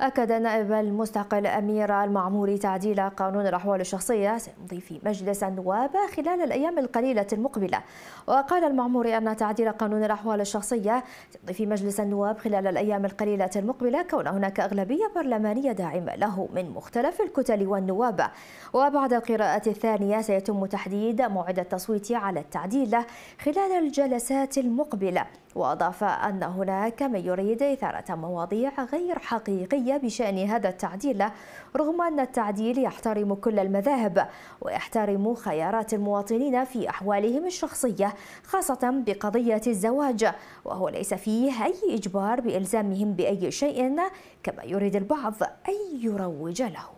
أكد نائب المستقل أمير المعموري تعديل قانون الأحوال الشخصية سيمضي في مجلس النواب خلال الأيام القليلة المقبلة. وقال المعموري أن تعديل قانون الأحوال الشخصية سيمضي في مجلس النواب خلال الأيام القليلة المقبلة، كون هناك أغلبية برلمانية داعمة له من مختلف الكتل والنواب. وبعد القراءة الثانية سيتم تحديد موعد التصويت على التعديل خلال الجلسات المقبلة. وأضاف أن هناك من يريد إثارة مواضيع غير حقيقية بشأن هذا التعديل، رغم أن التعديل يحترم كل المذاهب ويحترم خيارات المواطنين في أحوالهم الشخصية، خاصة بقضية الزواج، وهو ليس فيه أي إجبار بإلزامهم بأي شيء كما يريد البعض أن يروج له.